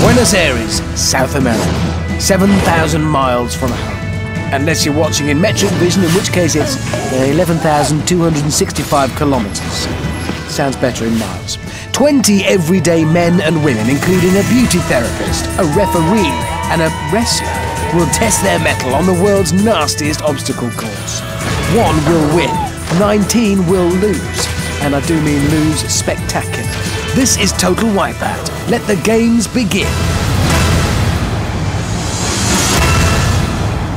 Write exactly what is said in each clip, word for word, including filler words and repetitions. Buenos Aires, South America, seven thousand miles from home. Unless you're watching in metric vision, in which case it's eleven thousand two hundred sixty-five kilometers. Sounds better in miles. twenty everyday men and women, including a beauty therapist, a referee, and a wrestler, will test their mettle on the world's nastiest obstacle course. One will win, nineteen will lose, and I do mean lose spectacularly. This is Total Wipeout. Let the games begin.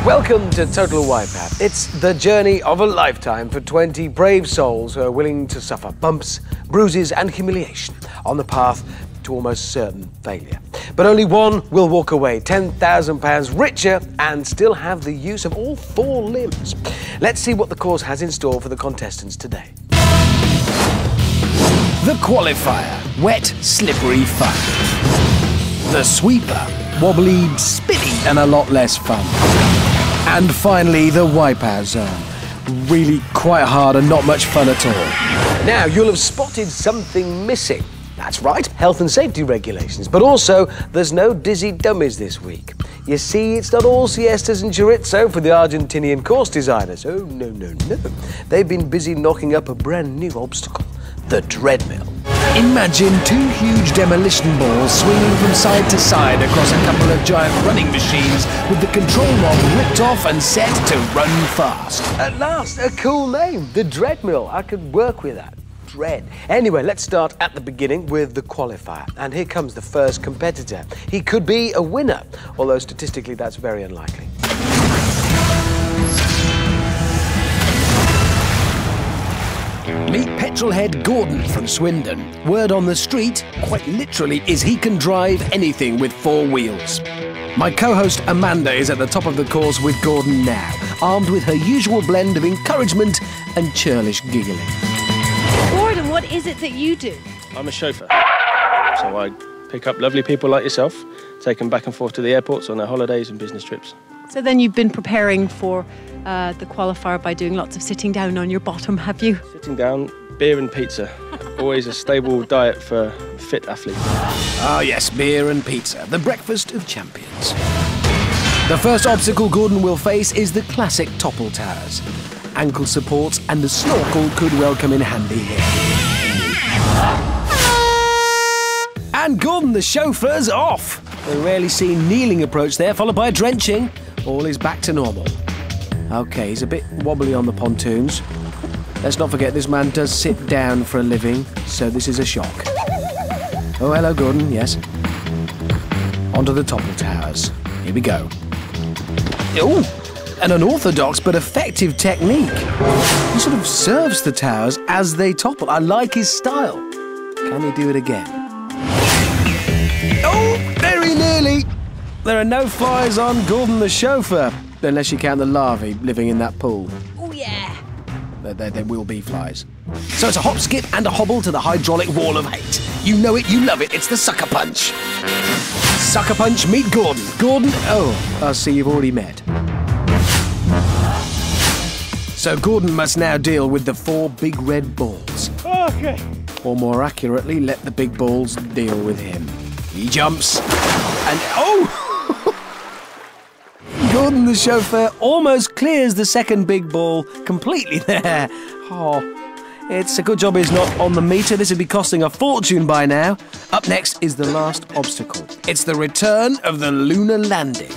Welcome to Total Wipeout. It's the journey of a lifetime for twenty brave souls who are willing to suffer bumps, bruises and humiliation on the path to almost certain failure. But only one will walk away ten thousand pounds richer and still have the use of all four limbs. Let's see what the course has in store for the contestants today. The Qualifier, wet, slippery fun. The Sweeper, wobbly, spinny and a lot less fun. And finally, the Wipeout Zone. Really quite hard and not much fun at all. Now, you'll have spotted something missing. That's right, health and safety regulations. But also, there's no dizzy dummies this week. You see, it's not all siestas and chorizo for the Argentinian course designers. Oh, no, no, no. They've been busy knocking up a brand new obstacle, the Dreadmill. Imagine two huge demolition balls swinging from side to side across a couple of giant running machines with the control knob ripped off and set to run fast. At last, a cool name, the Dreadmill. I could work with that, dread. Anyway, let's start at the beginning with the Qualifier. And here comes the first competitor. He could be a winner, although statistically that's very unlikely. Meet petrolhead Gordon from Swindon. Word on the street, quite literally, is he can drive anything with four wheels. My co-host Amanda is at the top of the course with Gordon now, armed with her usual blend of encouragement and churlish giggling. Gordon, what is it that you do? I'm a chauffeur. So I pick up lovely people like yourself, take them back and forth to the airports on their holidays and business trips. So then you've been preparing for uh, the Qualifier by doing lots of sitting down on your bottom, have you? Sitting down, beer and pizza. Always a stable diet for fit athletes. Ah yes, beer and pizza, the breakfast of champions. The first obstacle Gordon will face is the classic Topple Towers. Ankle supports and the snorkel could well come in handy here. And Gordon, the chauffeur's off. The rarely seen kneeling approach there, followed by drenching. All is back to normal. OK, he's a bit wobbly on the pontoons. Let's not forget this man does sit down for a living, so this is a shock. Oh, hello, Gordon, yes. Onto the Topple Towers. Here we go. Ooh, an unorthodox but effective technique. He sort of serves the towers as they topple. I like his style. Can he do it again? Oh, very nearly. There are no flies on Gordon the chauffeur, unless you count the larvae living in that pool. Oh, yeah. There, there, there will be flies. So it's a hop, skip and a hobble to the hydraulic wall of hate. You know it, you love it, it's the Sucker Punch. Sucker Punch, meet Gordon. Gordon, oh, I see you've already met. So Gordon must now deal with the four big red balls. OK. Or more accurately, let the big balls deal with him. He jumps and... oh! Gordon, the chauffeur, almost clears the second big ball completely there. Oh, it's a good job he's not on the meter. This would be costing a fortune by now. Up next is the last obstacle. It's the return of the lunar landing.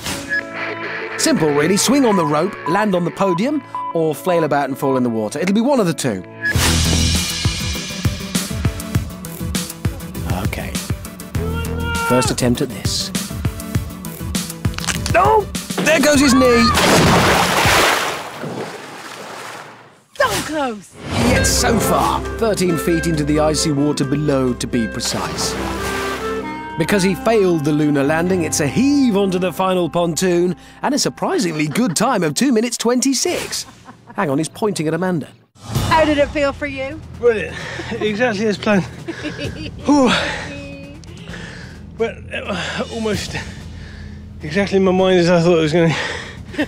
Simple, really. Swing on the rope, land on the podium, or flail about and fall in the water. It'll be one of the two. OK. First attempt at this. No! Oh! There goes his knee. So close. Yet so far, thirteen feet into the icy water below to be precise. Because he failed the lunar landing, it's a heave onto the final pontoon and a surprisingly good time of two minutes twenty-six. Hang on, he's pointing at Amanda. How did it feel for you? Brilliant. Exactly as planned. But uh, almost... exactly in my mind as I thought it was going to.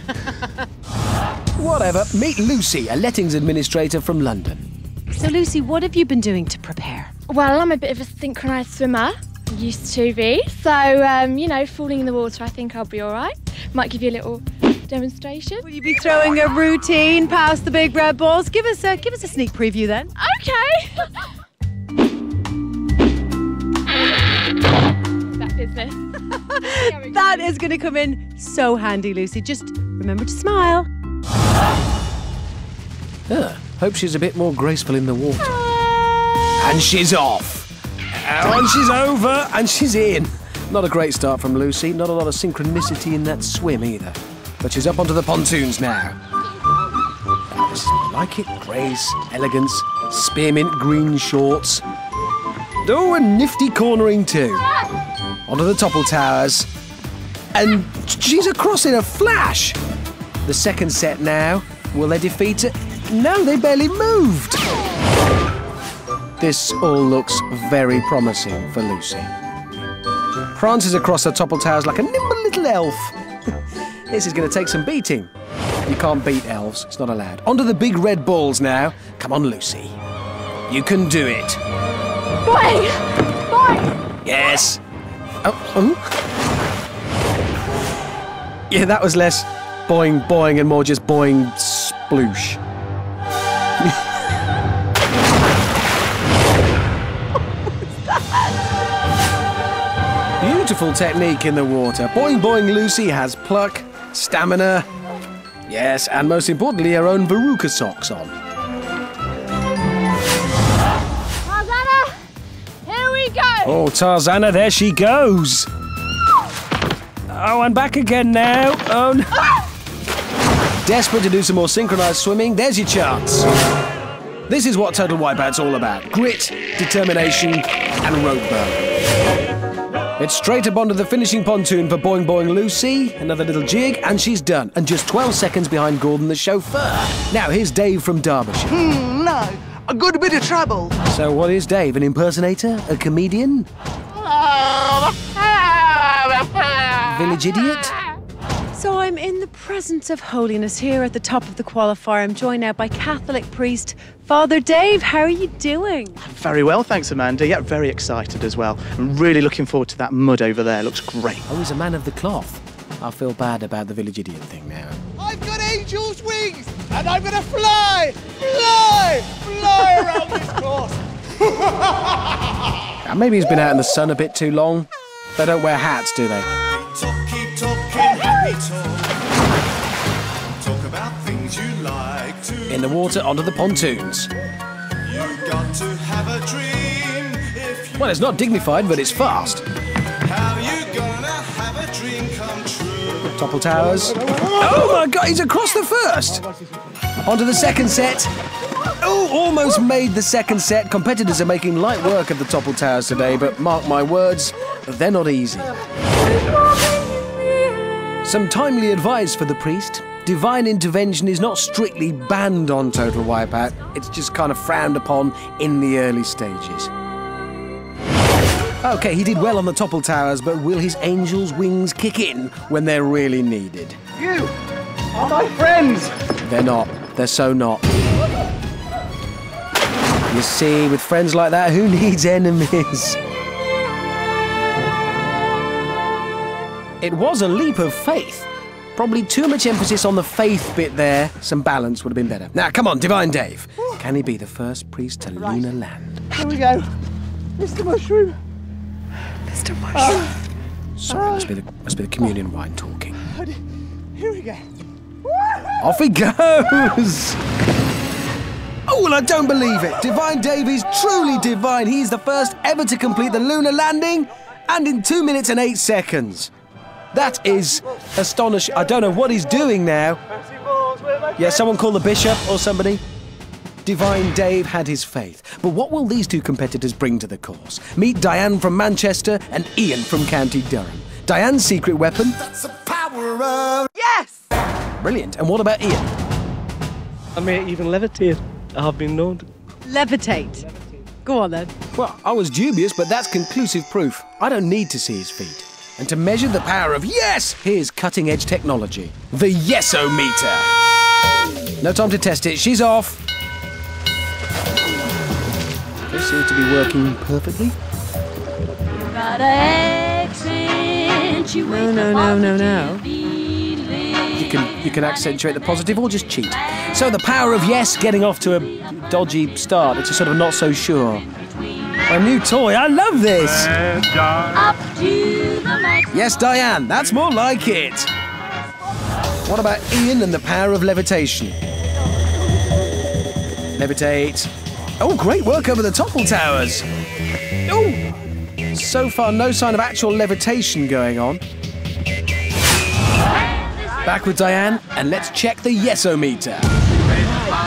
Whatever. Meet Lucy, a lettings administrator from London. So, Lucy, what have you been doing to prepare? Well, I'm a bit of a synchronised swimmer, used to be. So, um, you know, falling in the water, I think I'll be all right. Might give you a little demonstration. Will you be throwing a routine past the big red balls? Give us a, give us a sneak preview then. Okay. That business. That is going to come in so handy, Lucy. Just remember to smile. Uh, hope she's a bit more graceful in the water. And she's off. And she's over, and she's in. Not a great start from Lucy. Not a lot of synchronicity in that swim either. But she's up onto the pontoons now. I like it. Grace, elegance, spearmint green shorts. Oh, and nifty cornering too. Onto the Topple Towers. And she's across in a flash. The second set now. Will they defeat her? No, they barely moved. This all looks very promising for Lucy. Prances across the Topple Towers like a nimble little elf. This is going to take some beating. You can't beat elves, it's not allowed. Onto the big red balls now. Come on, Lucy. You can do it. Boing! Boing! Yes. Oh, oh. Yeah, that was less boing, boing, and more just boing, sploosh. Beautiful technique in the water. Boing Boing Lucy has pluck, stamina, yes, and most importantly, her own Veruca socks on. Tarzana, here we go! Oh, Tarzana, there she goes! Oh, I'm back again now. Oh, no. Desperate to do some more synchronised swimming, there's your chance. This is what Total Wipeout's all about. Grit, determination, and rope burn. It's straight up onto the finishing pontoon for Boing Boing Lucy. Another little jig, and she's done. And just twelve seconds behind Gordon, the chauffeur. Now, here's Dave from Derbyshire. Hmm, no. A good bit of trouble. So what is Dave, an impersonator? A comedian? Village idiot? So I'm in the presence of holiness here at the top of the qualifier. I'm joined now by Catholic priest Father Dave. How are you doing? Very well, thanks, Amanda. Yeah, very excited as well. I'm really looking forward to that mud over there. Looks great. I was a man of the cloth. I feel bad about the village idiot thing now. I've got angel's wings, and I'm going to fly, fly, fly around this course. Maybe he's been out in the sun a bit too long. They don't wear hats, do they? Keep talking, happy talk. Talk about things you like to. In the water, onto the pontoons. Got to have a dream if you well, it's not dignified, but it's fast. How you gonna have a dream come true? Topple Towers. Oh my God, he's across the first. Onto the second set. Oh, almost made the second set. Competitors are making light work of the Topple Towers today, but mark my words, they're not easy. Some timely advice for the priest. Divine intervention is not strictly banned on Total Wipeout. It's just kind of frowned upon in the early stages. Okay, he did well on the Topple Towers, but will his angel's wings kick in when they're really needed? You are my friends! They're not. They're so not. You see, with friends like that, who needs enemies? It was a leap of faith. Probably too much emphasis on the faith bit there. Some balance would have been better. Now, come on, Divine Dave. Can he be the first priest to right. Luna land? Here we go. Mister Mushroom. Mister Mushroom. Uh, Sorry, uh, must, be the, must be the communion uh, wine talking. Here we go. Off he goes. Oh, well, I don't believe it. Divine Dave is truly divine. He is the first ever to complete the lunar landing, and in two minutes and eight seconds. That is astonishing. I don't know what he's doing now. Yeah, someone call the bishop or somebody. Divine Dave had his faith. But what will these two competitors bring to the course? Meet Diane from Manchester and Ian from County Durham. Diane's secret weapon... That's the power of... Yes! Brilliant. And what about Ian? I may even levitate. I have been known to... Levitate. Levitate. Go on, then. Well, I was dubious, but that's conclusive proof. I don't need to see his feet. And to measure the power of yes, here's cutting-edge technology. The Yesometer. No time to test it. She's off. This seems to be working perfectly. gotta accentuate no, no, the positive no, no, no. You can, you can accentuate the positive or just cheat. So the power of yes, getting off to a dodgy start. It's a sort of not so sure. A new toy, I love this! Yes, Diane, that's more like it! What about Ian and the power of levitation? Levitate. Oh, great work over the Topple Towers! Oh! So far, no sign of actual levitation going on. Back with Diane, and let's check the yes-o-meter. Right,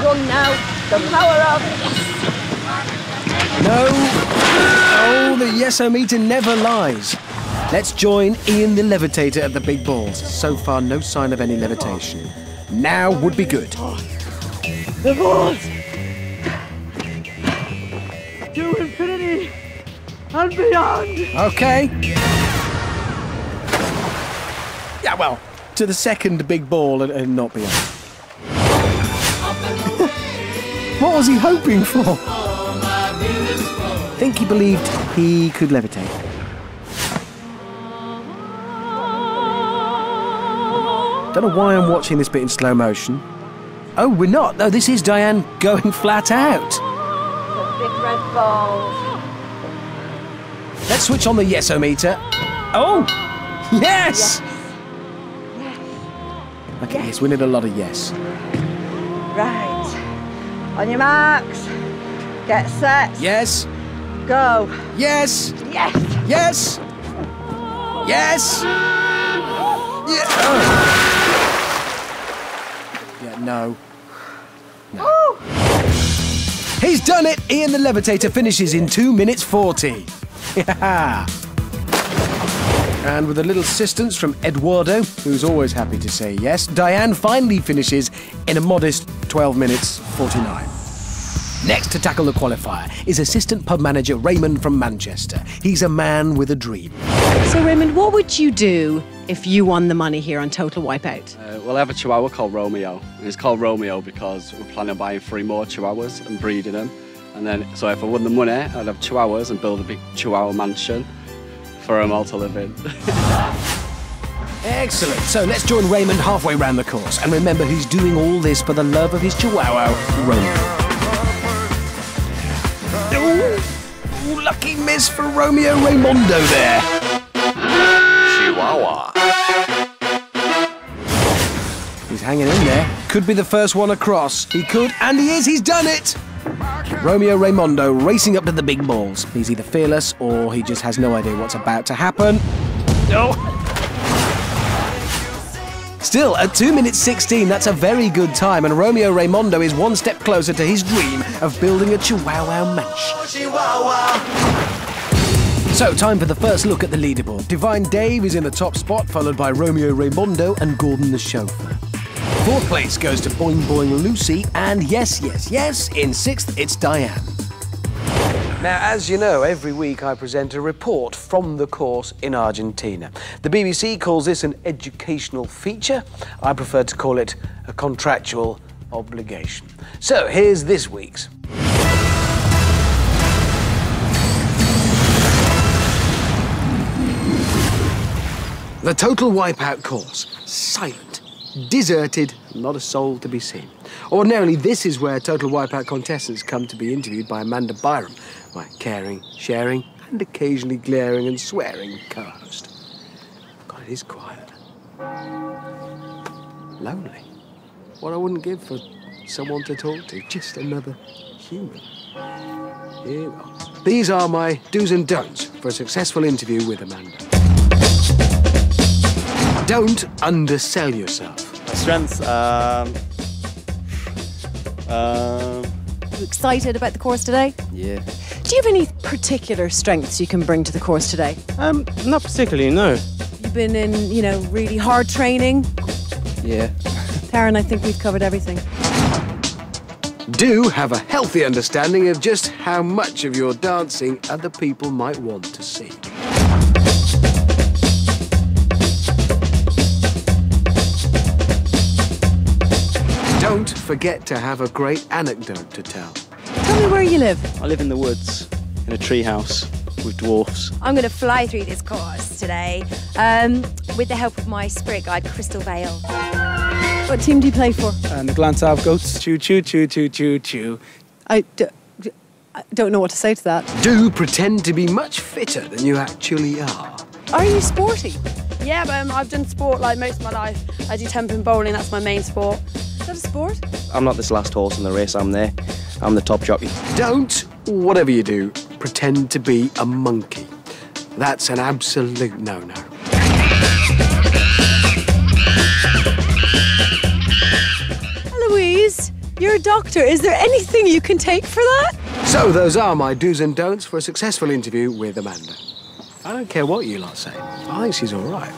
one now, the power of yes! No! Oh, the yes-o-meter never lies. Let's join Ian the levitator at the big balls. So far, no sign of any levitation. Now would be good. The balls! To infinity and beyond! Okay. Yeah, well, to the second big ball and, and not beyond. What was he hoping for? I think he believed he could levitate. Don't know why I'm watching this bit in slow motion. Oh, we're not. No, this is Diane going flat out. The big red balls. Let's switch on the yes-o-meter. Oh, yes! Yes. Yes. Okay, yes. Yes, we need a lot of yes. Right. On your marks. Get set. Yes. Go. Yes. Yes. Yes. Yes. Yeah. Oh. Yeah. No. No. Ooh. He's done it. Ian the levitator finishes in two minutes forty. Yeah. And with a little assistance from Eduardo, who's always happy to say yes, Diane finally finishes in a modest twelve minutes forty-nine. Next to tackle the qualifier is assistant pub manager Raymond from Manchester. He's a man with a dream. So, Raymond, what would you do if you won the money here on Total Wipeout? Uh, well, I have a chihuahua called Romeo. And it's called Romeo because we're planning on buying three more chihuahuas and breeding them. And then, so if I won the money, I'd have chihuahuas and build a big chihuahua mansion for them all to live in. Excellent. So let's join Raymond halfway round the course. And remember, he's doing all this for the love of his chihuahua, Romeo. Ooh, lucky miss for Romeo Raimondo there. Chihuahua. He's hanging in there. Could be the first one across. He could, and he is. He's done it. Romeo Raimondo racing up to the big balls. He's either fearless or he just has no idea what's about to happen. No. Oh. Still, at two minutes sixteen, that's a very good time, and Romeo Raimondo is one step closer to his dream of building a Chihuahua mansion. So, time for the first look at the leaderboard. Divine Dave is in the top spot, followed by Romeo Raimondo and Gordon the chauffeur. Fourth place goes to Boing Boing Lucy, and yes, yes, yes, in sixth, it's Diane. Now, as you know, every week I present a report from the course in Argentina. The B B C calls this an educational feature. I prefer to call it a contractual obligation. So, here's this week's. The Total Wipeout course, silent, deserted, not a soul to be seen. Ordinarily, this is where Total Wipeout contestants come to be interviewed by Amanda Byram, my caring, sharing, and occasionally glaring and swearing co-host. God, it is quiet. Lonely. What I wouldn't give for someone to talk to, just another human. Here we are. These are my do's and don'ts for a successful interview with Amanda. Don't undersell yourself. My strengths, um... Um... Are you excited about the course today? Yeah. Do you have any particular strengths you can bring to the course today? Um, not particularly, no. You've been in, you know, really hard training? Yeah. Taryn, I think we've covered everything. Do have a healthy understanding of just how much of your dancing other people might want to see. Don't forget to have a great anecdote to tell. Tell me where you live. I live in the woods, in a tree house. with dwarfs. I'm going to fly through this course today um, with the help of my spirit guide, Crystal Veil. What team do you play for? And the glance I've got, choo choo choo choo choo choo. I, d I don't know what to say to that. Do pretend to be much fitter than you actually are. Are you sporty? Yeah, but um, I've done sport like most of my life. I do tempo and bowling, that's my main sport. Is that a sport? I'm not this last horse in the race, I'm there. I'm the top jockey. Don't, whatever you do, pretend to be a monkey. That's an absolute no-no. Eloise, you're a doctor. Is there anything you can take for that? So those are my do's and don'ts for a successful interview with Amanda. I don't care what you lot say. I think she's all right.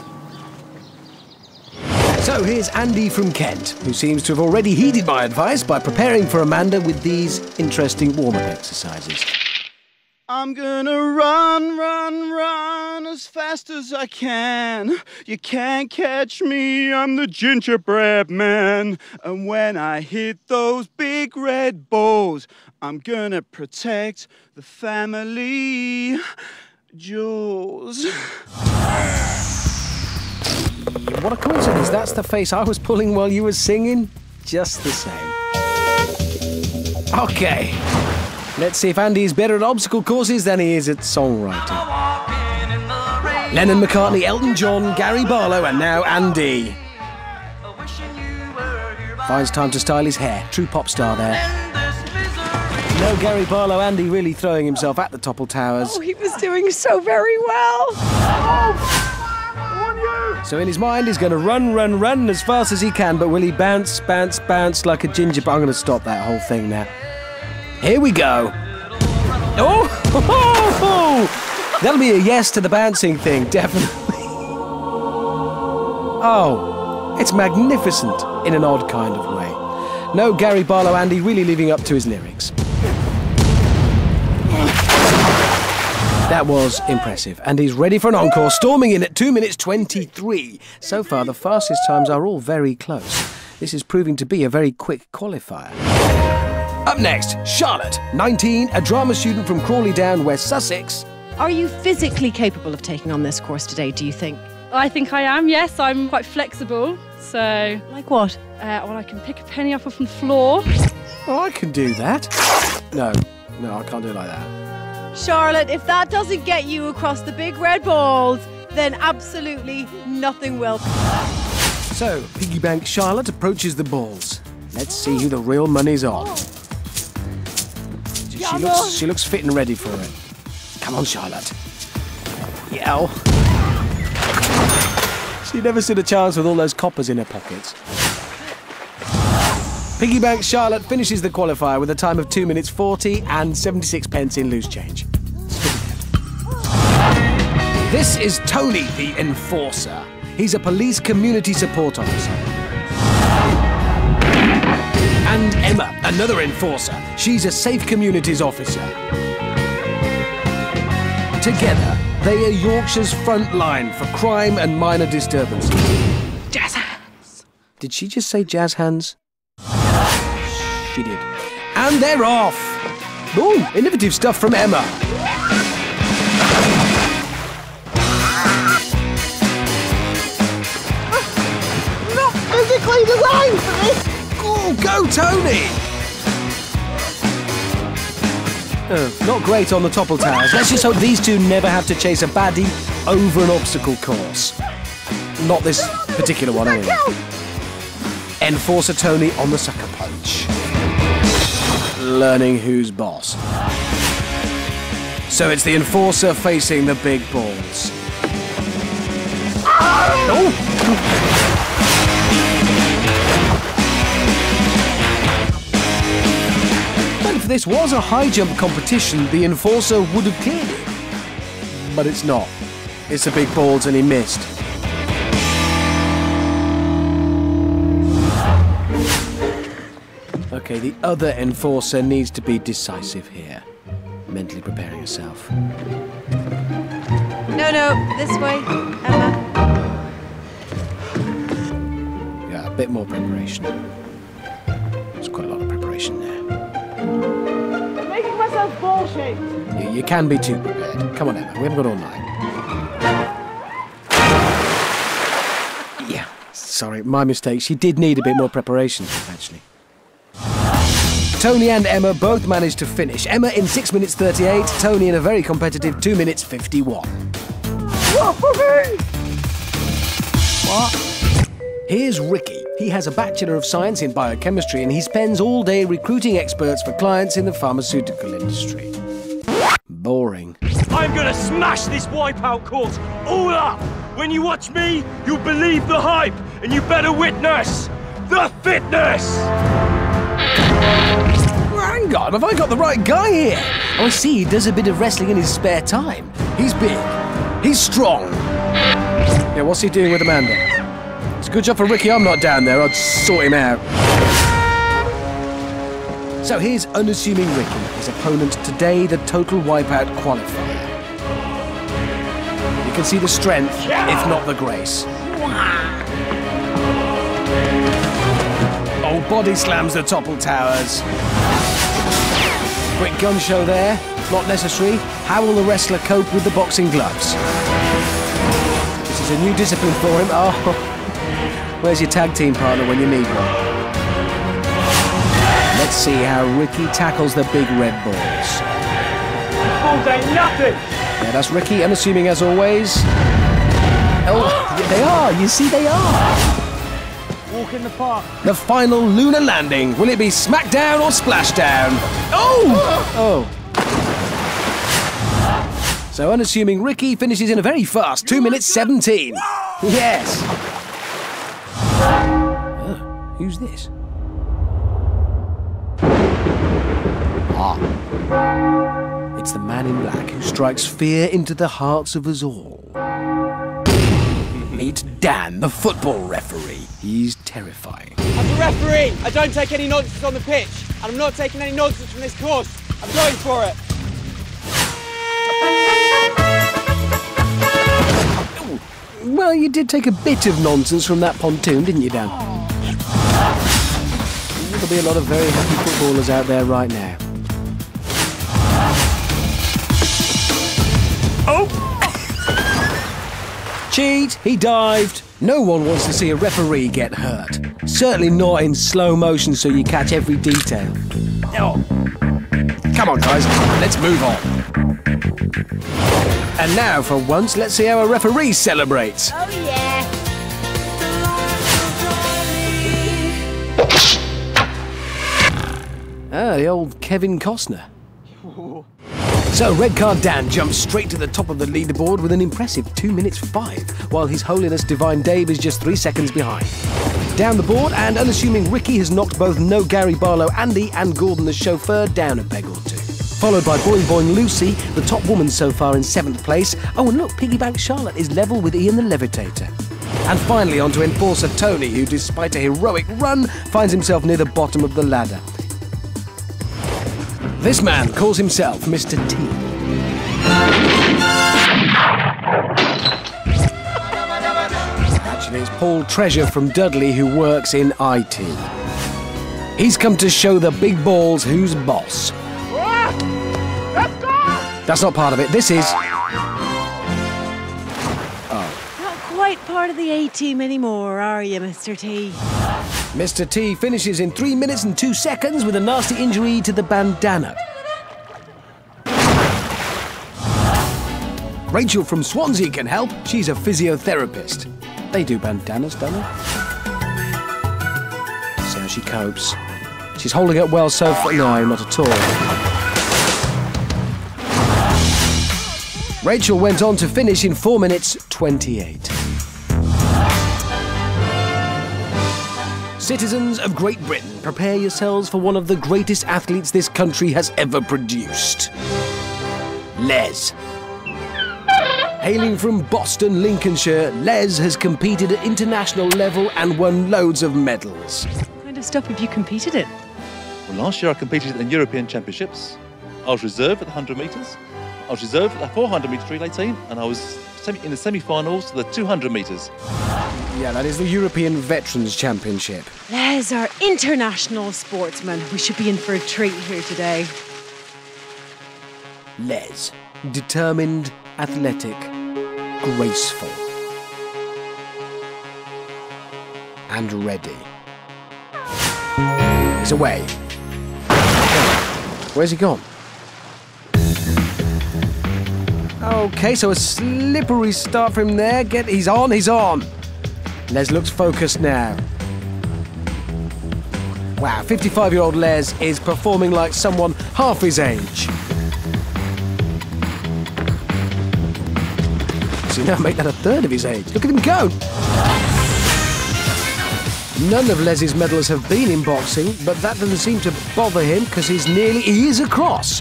So here's Andy from Kent, who seems to have already heeded my advice by preparing for Amanda with these interesting warm-up exercises. I'm gonna run, run, run as fast as I can. You can't catch me, I'm the gingerbread man. And when I hit those big red balls, I'm gonna protect the family. Jaws. What a coincidence, that's the face I was pulling while you were singing. Just the same. OK. Let's see if Andy's better at obstacle courses than he is at songwriting. Lennon McCartney, Elton John, Gary Barlow, and now Andy. Finds time to style his hair. True pop star there. No Gary Barlow, Andy really throwing himself at the Topple Towers. Oh, he was doing so very well. Oh, so in his mind, he's going to run, run, run as fast as he can, but will he bounce, bounce, bounce like a gingerbread? I'm going to stop that whole thing now. Here we go. Oh! Oh! That'll be a yes to the bouncing thing, definitely. Oh, it's magnificent in an odd kind of way. No Gary Barlow, Andy really living up to his lyrics. That was impressive, and he's ready for an encore, storming in at two minutes twenty-three. So far, the fastest times are all very close. This is proving to be a very quick qualifier. Up next, Charlotte, nineteen, a drama student from Crawley Down, West Sussex. Are you physically capable of taking on this course today, do you think? I think I am, yes. I'm quite flexible, so... Like what? Uh, well, I can pick a penny up off the floor. Oh, I can do that. No, no, I can't do it like that. Charlotte, if that doesn't get you across the big red balls, then absolutely nothing will. So, piggy bank Charlotte approaches the balls. Let's see who the real money's on. She looks, she looks fit and ready for it. Come on, Charlotte. Yow. She never stood a chance with all those coppers in her pockets. Piggy bank Charlotte finishes the qualifier with a time of two minutes forty and seventy-six pence in loose change. This is Tony, the enforcer. He's a police community support officer. And Emma, another enforcer. She's a safe communities officer. Together, they are Yorkshire's front line for crime and minor disturbances. Jazz hands. Did she just say jazz hands? She did. And they're off! Ooh, innovative stuff from Emma. Not physically designed for this! Oh, go, Tony! Oh, not great on the Topple Towers. Let's just hope these two never have to chase a baddie over an obstacle course. Not this particular one, anyway. Enforcer Tony on the Sucker Punch. Learning who's boss. So it's the enforcer facing the big balls. Oh. Well, if this was a high jump competition, the enforcer would have cleared it. But it's not. It's the big balls and he missed. OK, the other enforcer needs to be decisive here. Mentally preparing herself. No, no, this way, Emma. Yeah, a bit more preparation. There's quite a lot of preparation there. I'm making myself ball-shaped. You You can be too prepared. Come on, Emma. We haven't got all night. Yeah, sorry. My mistake. She did need a bit more preparation, actually. Tony and Emma both managed to finish. Emma in six minutes thirty-eight, Tony in a very competitive two minutes fifty-one. What? Here's Ricky. He has a Bachelor of Science in Biochemistry and he spends all day recruiting experts for clients in the pharmaceutical industry. Boring. I'm gonna smash this Wipeout course all up! When you watch me, you'll believe the hype and you better witness the fitness! Hang on, have I got the right guy here? I see he does a bit of wrestling in his spare time. He's big. He's strong. Yeah, what's he doing with Amanda? It's a good job for Ricky I'm not down there. I'd sort him out. So here's unassuming Ricky, his opponent today, the Total Wipeout Qualifier. You can see the strength, if not the grace. Oh, body slams the Topple Towers. Quick gun show there. Not necessary. How will the wrestler cope with the boxing gloves? This is a new discipline for him. Oh, where's your tag team partner when you need one? Let's see how Ricky tackles the big red balls. Balls ain't nothing! Yeah, that's Ricky, unassuming as always. Oh, they are. You see, they are. Walk in the park. The final lunar landing. Will it be smackdown or splashdown? Oh! Oh. So unassuming Ricky finishes in a very fast two minutes seventeen. Yes. Oh, who's this? Ah. It's the man in black who strikes fear into the hearts of us all. Meet Dan, the football referee. He's terrifying. As a referee, I don't take any nonsense on the pitch, and I'm not taking any nonsense from this course. I'm going for it. Ooh. Well, you did take a bit of nonsense from that pontoon, didn't you, Dan? There'll be a lot of very happy footballers out there right now. Oh! Cheat! He dived! No one wants to see a referee get hurt. Certainly not in slow motion so you catch every detail. Oh. Come on, guys. Let's move on. And now, for once, let's see how a referee celebrates. Oh, yeah. Ah, the old Kevin Costner. So, Red Card Dan jumps straight to the top of the leaderboard with an impressive two minutes five, while His Holiness Divine Dave is just three seconds behind. Down the board, and unassuming Ricky has knocked both No Gary Barlow Andy and Gordon the chauffeur down a peg or two. Followed by Boing Boing Lucy, the top woman so far in seventh place. Oh, and look, Piggybank Charlotte is level with Ian the Levitator. And finally on to Enforcer Tony, who, despite a heroic run, finds himself near the bottom of the ladder. This man calls himself Mister T. Actually, it's Paul Treasure from Dudley who works in I T. He's come to show the big balls who's boss. That's not part of it. This is... Oh. Not quite part of the A-team anymore, are you, Mister T? Mister T finishes in three minutes and two seconds with a nasty injury to the bandana. Rachel from Swansea can help. She's a physiotherapist. They do bandanas, don't they? See how she copes. She's holding up well so far. No, not at all. Rachel went on to finish in four minutes twenty-eight. Citizens of Great Britain, prepare yourselves for one of the greatest athletes this country has ever produced. Les. Hailing from Boston, Lincolnshire, Les has competed at international level and won loads of medals. What kind of stuff have you competed at? Well, last year I competed at the European Championships. I was reserve at the one hundred metres, I was reserve at the four hundred metre relay team, and I was in the semi-finals to the two hundred metres. Yeah, that is the European Veterans Championship. Les are international sportsmen. We should be in for a treat here today. Les. Determined, athletic, graceful. And ready. He's away. Where's he gone? Okay, so a slippery start from him there. Get, he's on, he's on. Les looks focused now. Wow, fifty-five-year-old Les is performing like someone half his age. So now make that a third of his age. Look at him go! None of Les's medals have been in boxing, but that doesn't seem to bother him because he's nearly... he is across!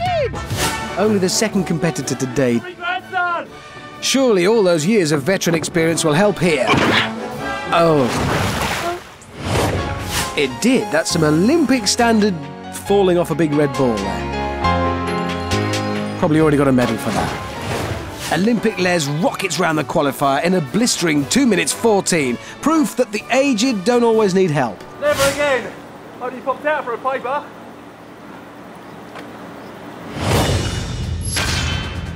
Only the second competitor today. Surely all those years of veteran experience will help here. Oh. It did. That's some Olympic standard falling off a big red ball there. Probably already got a medal for that. Olympic Les rockets round the qualifier in a blistering two minutes fourteen. Proof that the aged don't always need help. Never again. Only popped out for a paper.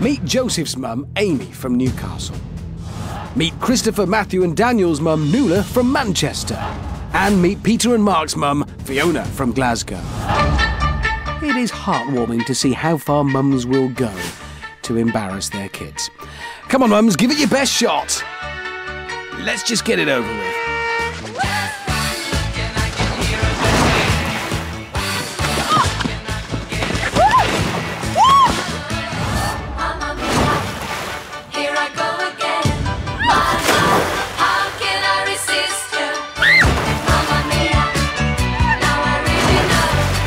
Meet Joseph's mum, Amy, from Newcastle. Meet Christopher, Matthew and Daniel's mum, Nuala, from Manchester. And meet Peter and Mark's mum, Fiona, from Glasgow. It is heartwarming to see how far mums will go to embarrass their kids. Come on, mums, give it your best shot. Let's just get it over with.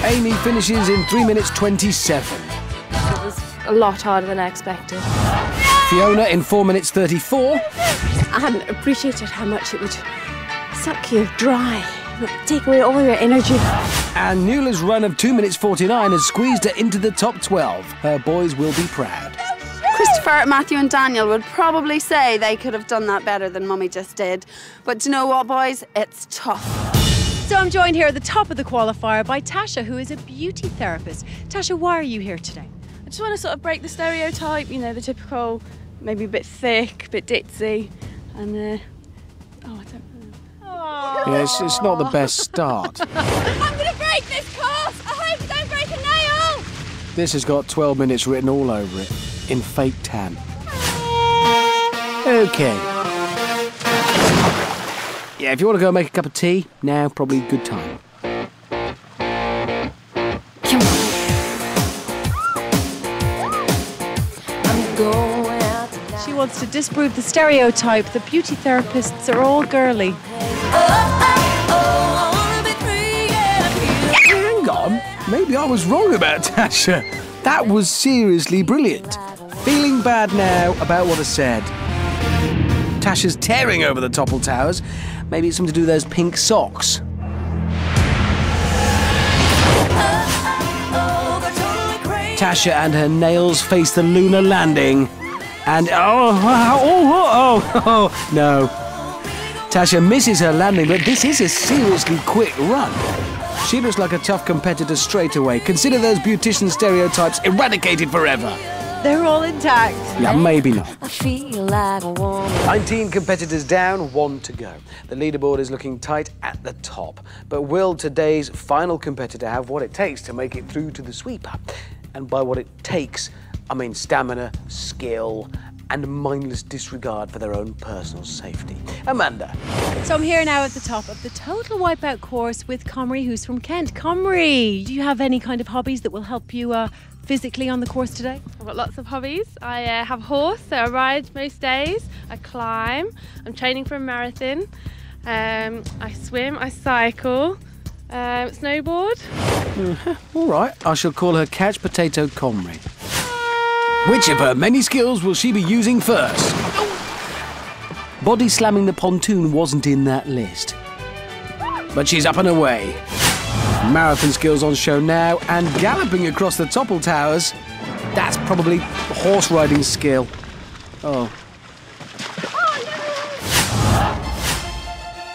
Amy finishes in three minutes twenty-seven. A lot harder than I expected. Fiona in four minutes thirty-four. I hadn't appreciated how much it would suck you dry, take away all your energy. And Nuala's run of two minutes forty-nine has squeezed her into the top twelve. Her boys will be proud. Christopher, Matthew and Daniel would probably say they could have done that better than Mummy just did. But do you know what, boys? It's tough. So I'm joined here at the top of the qualifier by Tasha, who is a beauty therapist. Tasha, why are you here today? I just want to sort of break the stereotype, you know, the typical, maybe a bit thick, a bit ditzy, and, uh, oh, I don't know. Aww. Yeah, it's, it's not the best start. I'm going to break this course! I hope you don't break a nail! This has got twelve minutes written all over it, in fake tan. Okay. Yeah, if you want to go make a cup of tea, now probably a good time. She wants to disprove the stereotype. The beauty therapists are all girly. Hang on, maybe I was wrong about Tasha. That was seriously brilliant. Feeling bad now about what I said. Tasha's tearing over the Topple Towers. Maybe it's something to do with those pink socks. Tasha and her nails face the lunar landing. And oh, oh, oh, oh, oh, no. Tasha misses her landing, but this is a seriously quick run. She looks like a tough competitor straight away. Consider those beautician stereotypes eradicated forever. They're all intact. Yeah, maybe not. I feel like a woman. nineteen competitors down, one to go. The leaderboard is looking tight at the top. But will today's final competitor have what it takes to make it through to the sweeper? And by what it takes, I mean stamina, skill, and mindless disregard for their own personal safety. Amanda. So I'm here now at the top of the Total Wipeout course with Comrie, who's from Kent. Comrie, do you have any kind of hobbies that will help you uh, physically on the course today? I've got lots of hobbies. I uh, have a horse, so I ride most days. I climb. I'm training for a marathon. Um, I swim. I cycle. Um, snowboard. Mm-hmm. All right, I shall call her Catch Potato Comrie. Which of her many skills will she be using first? Oh. Body slamming the pontoon wasn't in that list. But she's up and away. Marathon skills on show now, and galloping across the Topple Towers. That's probably horse riding skill. Oh. Oh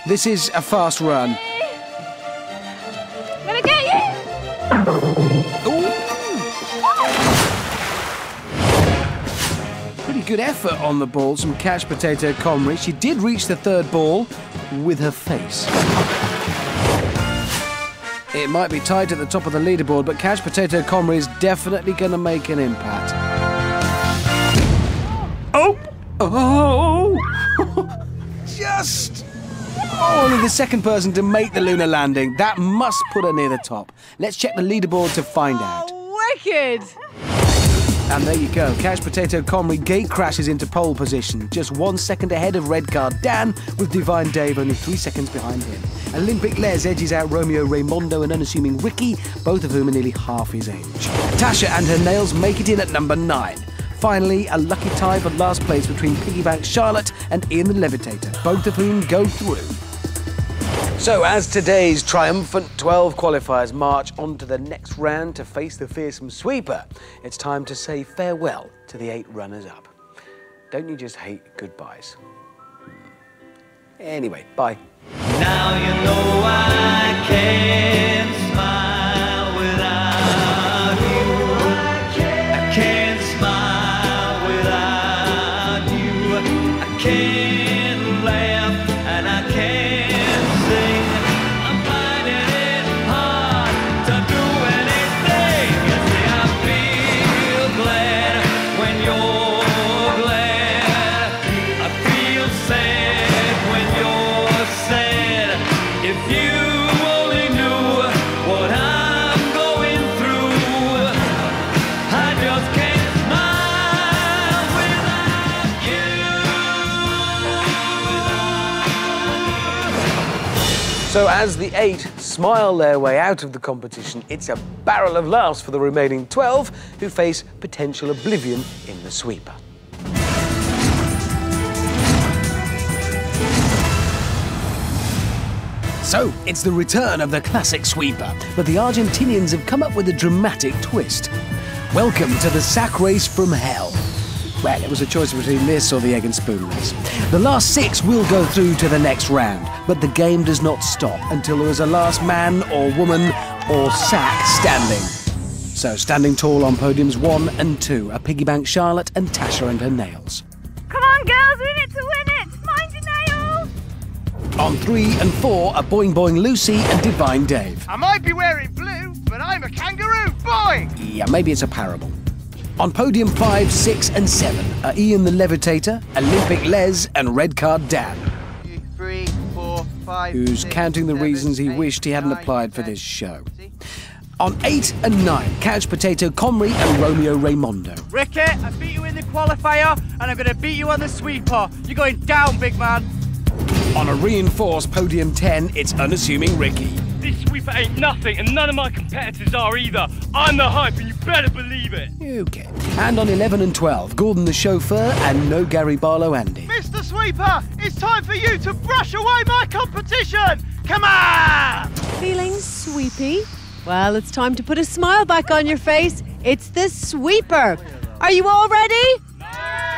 no. This is a fast run. Ooh. good effort on the balls from Couch Potato Comrie. She did reach the third ball with her face. It might be tied at the top of the leaderboard, but Couch Potato Comrie is definitely going to make an impact. Oh! Oh! Just... Oh, only the second person to make the lunar landing. That must put her near the top. Let's check the leaderboard to find out. Oh, wicked! And there you go. Couch Potato Comrie gate crashes into pole position. Just one second ahead of Red Card Dan, with Divine Dave only three seconds behind him. Olympic Les edges out Romeo, Raymondo and unassuming Ricky, both of whom are nearly half his age. Tasha and her nails make it in at number nine. Finally, a lucky tie for last place between Piggy Bank Charlotte and Ian the Levitator, both of whom go through. So, as today's triumphant twelve qualifiers march on to the next round to face the fearsome Sweeper, it's time to say farewell to the eight runners-up. Don't you just hate goodbyes? Anyway, bye. Now you know I can't smile without you. I can't, I can't smile without you. I can't laugh and I can't. So as the eight smile their way out of the competition, it's a barrel of laughs for the remaining twelve who face potential oblivion in the Sweeper. So, it's the return of the classic Sweeper, but the Argentinians have come up with a dramatic twist. Welcome to the sack race from hell. Well, it was a choice between this or the egg and spoon race. The last six will go through to the next round, but the game does not stop until there is a last man or woman or sack standing. So, standing tall on podiums one and two are Piggy Bank Charlotte and Tasha and her nails. Come on, girls, we need to win it! Mind your nails! On three and four are Boing Boing Lucy and Divine Dave. I might be wearing blue, but I'm a kangaroo, boing! Yeah, maybe it's a parable. On podium five, six and seven are Ian the Levitator, Olympic Les and Red Card Dan. Two, three, four, five, who's six, counting the seven, reasons he eight, wished he hadn't nine, applied for ten, this show. Six. On eight and nine, Couch Potato Comrie and Romeo Raymondo. Ricky, I beat you in the qualifier and I'm going to beat you on the Sweeper. You're going down, big man. On a reinforced podium ten, it's unassuming Ricky. This Sweeper ain't nothing and none of my competitors are either. I'm the hype and you better believe it. Okay. And on eleven and twelve, Gordon the chauffeur and no Gary Barlow Andy. Mister Sweeper, it's time for you to brush away my competition. Come on! Feeling sweepy? Well, it's time to put a smile back on your face. It's the Sweeper. Are you all ready? No!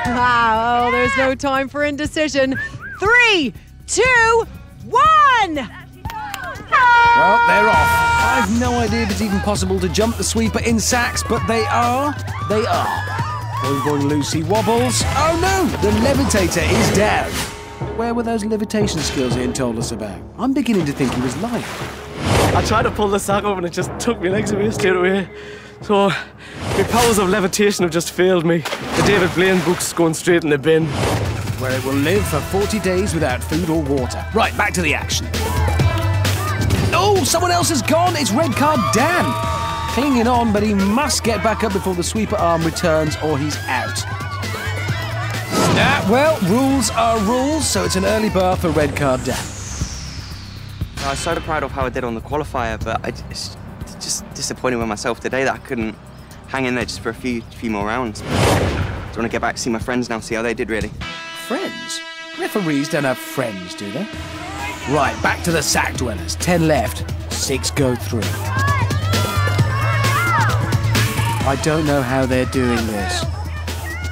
Wow, oh, there's no time for indecision. Three, two, one! Well, they're off. I've no idea if it's even possible to jump the Sweeper in sacks, but they are. They are. Boing Boing Lucy wobbles. Oh no! The Levitator is down. Where were those levitation skills Ian told us about? I'm beginning to think he was lying. I tried to pull the sack over and it just took me legs away straight away. So, my powers of levitation have just failed me. The David Blaine book's going straight in the bin. Where it will live for forty days without food or water. Right, back to the action. Oh, someone else has gone. It's Red Card Dan. Clinging on, but he must get back up before the Sweeper arm returns or he's out. Ah, well, rules are rules, so it's an early bar for Red Card Dan. I was so proud of how I did on the qualifier, but I just, just disappointed with myself today that I couldn't hang in there just for a few, few more rounds. I just want to get back, see my friends now, see how they did, really. Friends? Referees don't have friends, do they? Right, back to the sack dwellers. Ten left, six go through. I don't know how they're doing this.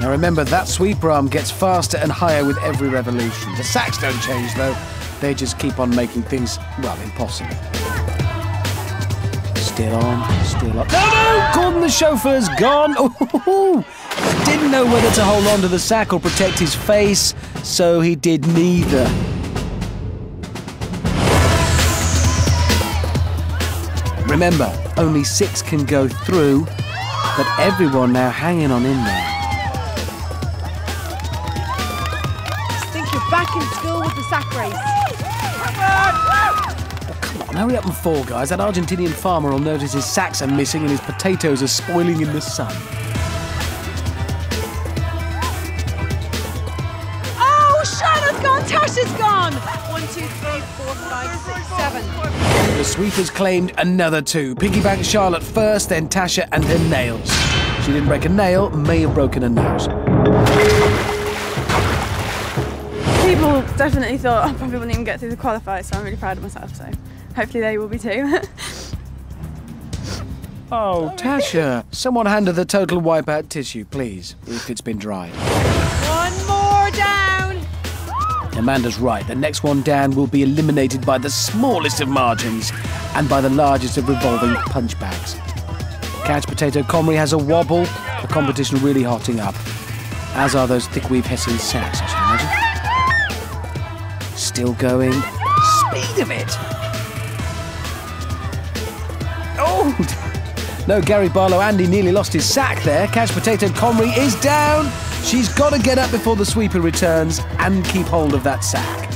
Now remember, that Sweeper arm gets faster and higher with every revolution. The sacks don't change though. They just keep on making things, well, impossible. Still on, still up. No, no! Gordon the chauffeur's gone! Ooh, Didn't know whether to hold on to the sack or protect his face, so he did neither. Remember, only six can go through, but everyone now hanging on in there. Just think you're back in school with the sack race. Oh, come on, hurry up and fall, guys. That Argentinian farmer will notice his sacks are missing and his potatoes are spoiling in the sun. Oh, Charlotte's gone, Tasha's gone! One, two, three, four, five, six, seven. The sweepers claimed another two. Piggybacked Charlotte first, then Tasha and her nails. She didn't break a nail, may have broken her nose. People definitely thought I probably wouldn't even get through the qualifier, so I'm really proud of myself, so hopefully they will be too. Oh, Tasha, someone hand her the total wipeout tissue, please, if it's been dried. One more down! Amanda's right. The next one down will be eliminated by the smallest of margins and by the largest of revolving punch bags. Couch potato Comrie has a wobble. The competition really hotting up, as are those thick-weave Hessian sacks, I should imagine. Still going. Speed of it! Oh! No, Gary Barlow, Andy nearly lost his sack there. Couch potato Comrie is down! She's got to get up before the sweeper returns and keep hold of that sack.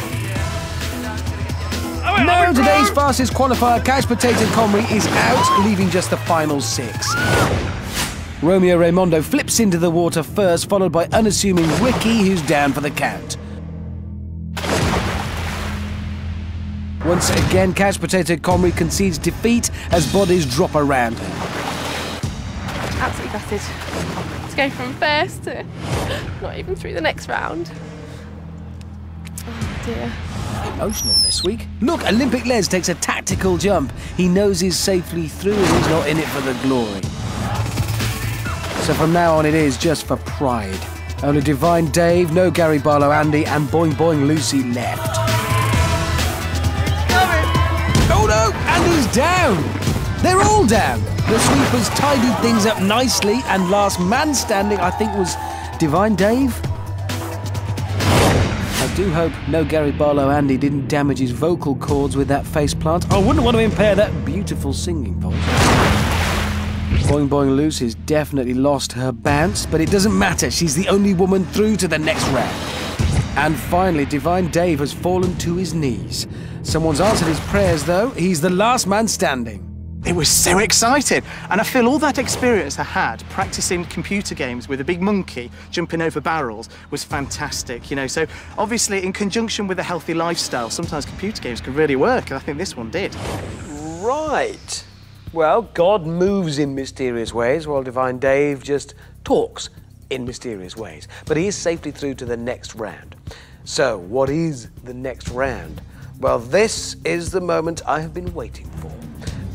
I'm out, I'm out. No, today's fastest qualifier, Couch Potato Comrie, is out, leaving just the final six. Romeo Raimondo flips into the water first, followed by unassuming Ricky, who's down for the count. Once again, Couch Potato Comrie concedes defeat as bodies drop around her. Absolutely gutted to go from first to not even through the next round. Oh dear. Emotional this week. Look, Olympic Les takes a tactical jump. He knows he's safely through and he's not in it for the glory. So from now on it is just for pride. Only Divine Dave, no Gary Barlow Andy, and Boing Boing Lucy left. Oh no, Andy's down! They're all down! The sweepers tidied things up nicely, and last man standing, I think, was Divine Dave. I do hope no Gary Barlow Andy didn't damage his vocal cords with that face plant. I wouldn't want to impair that beautiful singing voice. Boing Boing Lucy's definitely lost her bounce, but it doesn't matter. She's the only woman through to the next round. And finally, Divine Dave has fallen to his knees. Someone's answered his prayers, though. He's the last man standing. It was so exciting, and I feel all that experience I had practicing computer games with a big monkey jumping over barrels was fantastic, you know. So obviously, in conjunction with a healthy lifestyle, sometimes computer games can really work, and I think this one did. Right. Well, God moves in mysterious ways, while Divine Dave just talks in mysterious ways. But he is safely through to the next round. So what is the next round? Well, this is the moment I have been waiting for.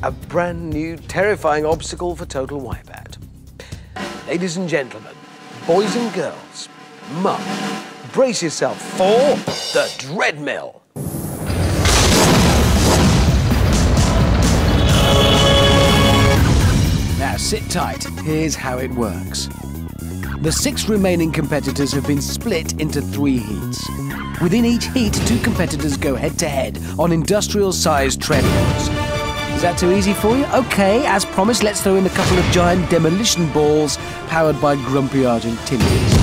A brand new, terrifying obstacle for Total Wipeout. Ladies and gentlemen, boys and girls, mum, brace yourself for the Dreadmill. Now sit tight, here's how it works. The six remaining competitors have been split into three heats. Within each heat, two competitors go head-to-head on industrial-sized treadmills. Is that too easy for you? Okay, as promised, let's throw in a couple of giant demolition balls powered by grumpy Argentinians.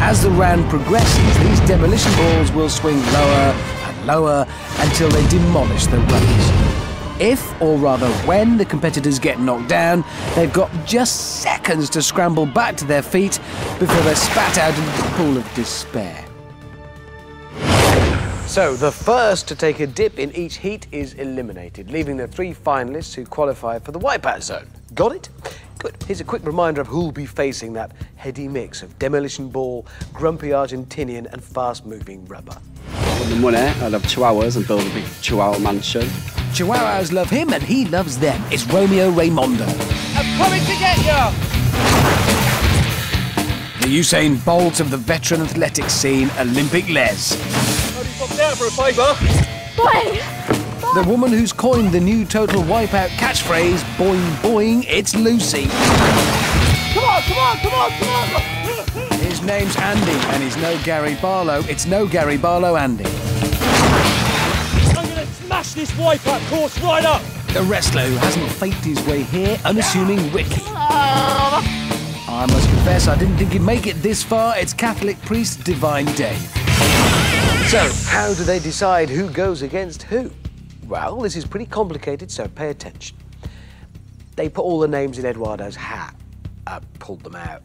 As the round progresses, these demolition balls will swing lower and lower until they demolish the runners. If, or rather when, the competitors get knocked down, they've got just seconds to scramble back to their feet before they're spat out into the pool of despair. So, the first to take a dip in each heat is eliminated, leaving the three finalists who qualify for the Wipeout Zone. Got it? Good. Here's a quick reminder of who'll be facing that heady mix of demolition ball, grumpy Argentinian, and fast-moving rubber. For the money, I love chihuahuas and build a big chihuahua mansion. Chihuahuas love him and he loves them. It's Romeo Raimondo. I'm coming to get you! The Usain Bolt of the veteran athletic scene, Olympic Les. Up there for a fiver. Boy! Boy! The woman who's coined the new Total Wipeout catchphrase, boing, boing, it's Lucy. Come on, come on, come on, come on! His name's Andy, and he's no Gary Barlow. It's no Gary Barlow, Andy. I'm going to smash this Wipeout course right up! The wrestler who hasn't faked his way here, unassuming Ricky. I must confess, I didn't think he'd make it this far. It's Catholic priest Divine Dave. So, how do they decide who goes against who? Well, this is pretty complicated, so pay attention. They put all the names in Eduardo's hat. I pulled them out.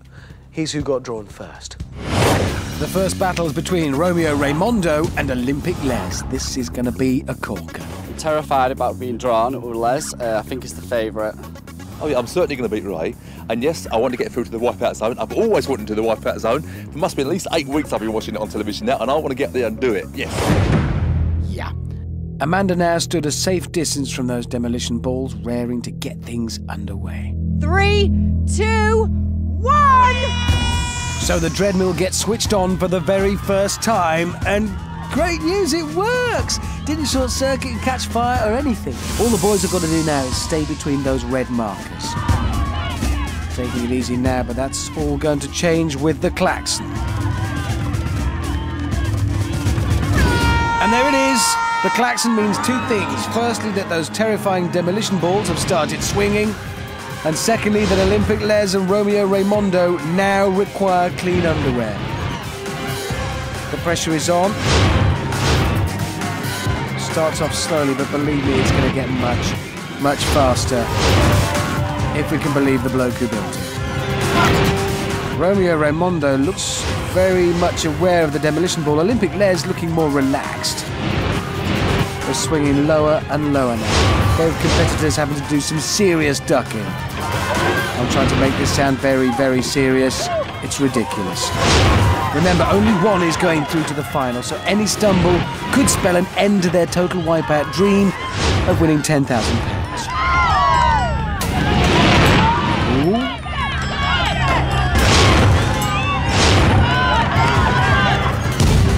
Here's who got drawn first. The first battle's between Romeo Raimondo and Olympic Les. This is going to be a corker. I'm terrified about being drawn with Les. Uh, I think it's the favourite. Oh yeah, I'm certainly going to beat Ray, and yes, I want to get through to the Wipeout Zone. I've always wanted to do the Wipeout Zone. It must be at least eight weeks I've been watching it on television now, and I want to get there and do it, yes. Yeah. Amanda now stood a safe distance from those demolition balls, raring to get things underway. Three, two, one! So the Dreadmill gets switched on for the very first time, and great news, it works! Didn't short circuit and catch fire or anything. All the boys have got to do now is stay between those red markers. Taking it easy now, but that's all going to change with the klaxon. And there it is! The klaxon means two things. Firstly, that those terrifying demolition balls have started swinging. And secondly, that Olympic Les and Romeo Raimondo now require clean underwear. The pressure is on. Starts off slowly, but believe me, it's going to get much, much faster. If we can believe the bloke who built it. Romeo Raimondo looks very much aware of the demolition ball. Olympic Les looking more relaxed. They're swinging lower and lower now. Both competitors having to do some serious ducking. I'm trying to make this sound very, very serious. It's ridiculous. Remember, only one is going through to the final, so any stumble could spell an end to their Total Wipeout dream of winning ten thousand pounds.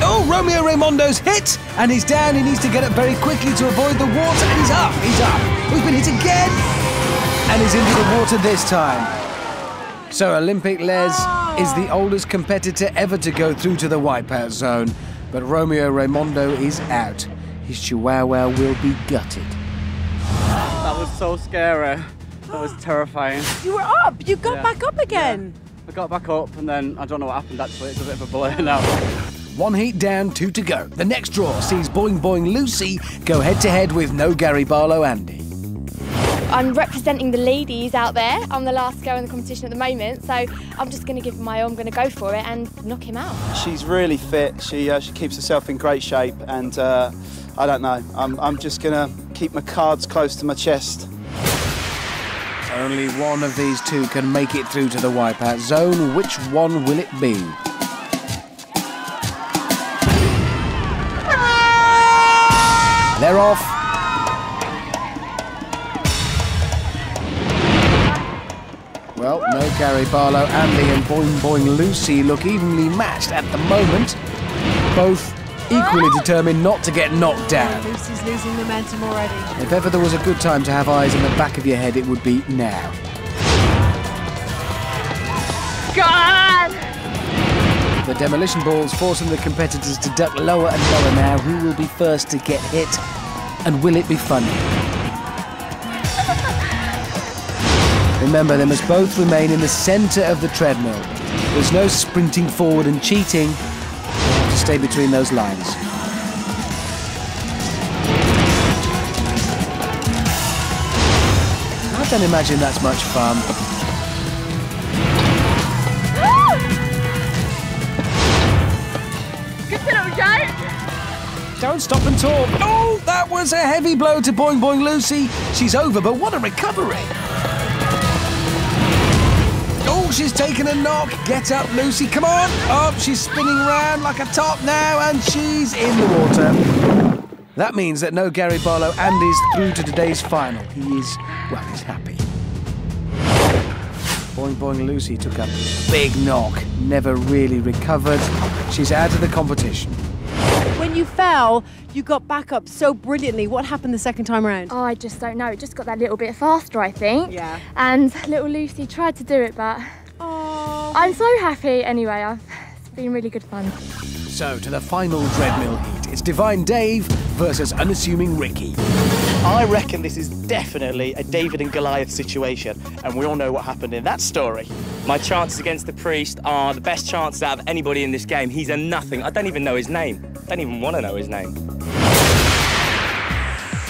Oh, Romeo Raimondo's hit, and he's down. He needs to get up very quickly to avoid the water, and he's up, he's up. He's been hit again, and he's into the water this time. So Olympic Les is the oldest competitor ever to go through to the Wipeout Zone, but Romeo Raimondo is out. His chihuahua will be gutted. That was so scary. That was terrifying. You were up! You got yeah. back up again! Yeah. I got back up and then I don't know what happened actually, it's a bit of a blur now. One heat down, two to go. The next draw sees Boing Boing Lucy go head-to-head with no Gary Barlow Andy. I'm representing the ladies out there. I'm the last girl in the competition at the moment, so I'm just going to give him my all. I'm going to go for it and knock him out. She's really fit. She uh, she keeps herself in great shape, and uh, I don't know. I'm I'm just going to keep my cards close to my chest. Only one of these two can make it through to the Wipeout Zone. Which one will it be? They're off. Well, no Gary Barlow, Andy and Boing Boing Lucy look evenly matched at the moment. Both equally determined not to get knocked down. Oh, Lucy's losing momentum already. If ever there was a good time to have eyes in the back of your head, it would be now. God! The demolition balls forcing the competitors to duck lower and lower now. Who will be first to get hit? And will it be funny? Remember, they must both remain in the centre of the treadmill. There's no sprinting forward and cheating. You have to stay between those lines. I don't imagine that's much fun. Good little guy. Don't stop and talk. Oh, that was a heavy blow to Boing Boing Lucy. She's over, but what a recovery. Oh, she's taken a knock. Get up, Lucy. Come on. Up. Oh, she's spinning round like a top now, and she's in the water. That means that no Gary Barlow Andy's through to today's final. He is, well, he's happy. Boing Boing Lucy took a big knock. Never really recovered. She's out of the competition. When you you fell, you got back up so brilliantly. What happened the second time around? Oh, I just don't know. It just got that little bit faster, I think. Yeah. And little Lucy tried to do it, but oh. I'm so happy. Anyway, I've, it's been really good fun. So, to the final Dreadmill heat. It's Divine Dave versus unassuming Ricky. I reckon this is definitely a David and Goliath situation, and we all know what happened in that story. My chances against the priest are the best chances out of anybody in this game. He's a nothing. I don't even know his name. I don't even want to know his name.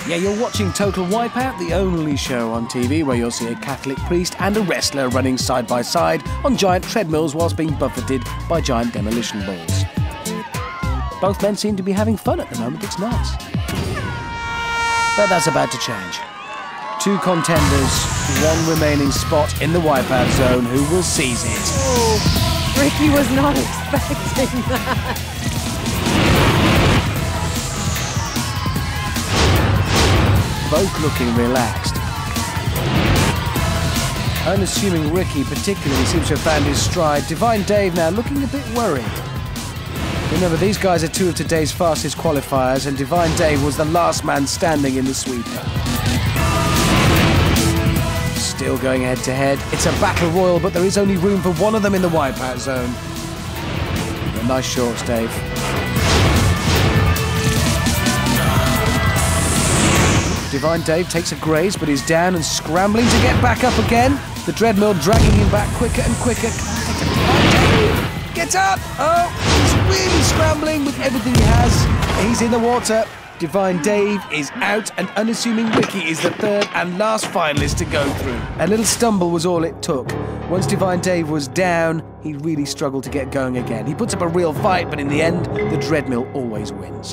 Yeah, you're watching Total Wipeout, the only show on T V where you'll see a Catholic priest and a wrestler running side by side on giant treadmills whilst being buffeted by giant demolition balls. Both men seem to be having fun at the moment, it's nice. But that's about to change. Two contenders, one remaining spot in the Wipeout Zone, who will seize it. Oh, Ricky was not expecting that. Both looking relaxed. Unassuming Ricky particularly seems to have found his stride. Divine Dave now looking a bit worried. Remember, these guys are two of today's fastest qualifiers, and Divine Dave was the last man standing in the sweeper. Still going head-to-head. -head. It's a battle royal, but there is only room for one of them in the Wipeout Zone. Well, nice shorts, Dave. Divine Dave takes a graze, but is down and scrambling to get back up again. The Dreadmill dragging him back quicker and quicker. Get up! Oh, he's really scrambling with everything he has. He's in the water. Divine Dave is out, and unassuming Ricky is the third and last finalist to go through. A little stumble was all it took. Once Divine Dave was down, he really struggled to get going again. He puts up a real fight, but in the end, the Dreadmill always wins.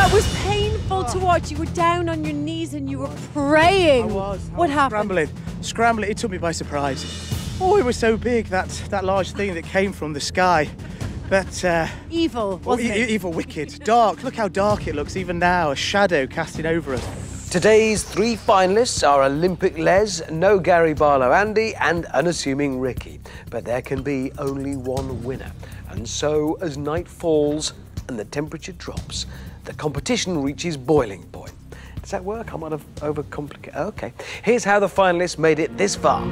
That was painful to watch. You were down on your knees and you were praying. I was. I what was happened? Scrambling. Scrambling. It took me by surprise. Oh, it was so big, that, that large thing that came from the sky. That, uh, evil, wasn't well, it? Evil, wicked, dark. Look how dark it looks even now, a shadow casting over us. Today's three finalists are Olympic Les, No Gary Barlow Andy, and unassuming Ricky. But there can be only one winner. And so, as night falls and the temperature drops, the competition reaches boiling point. Does that work? I might have overcomplicated. OK. Here's how the finalists made it this far.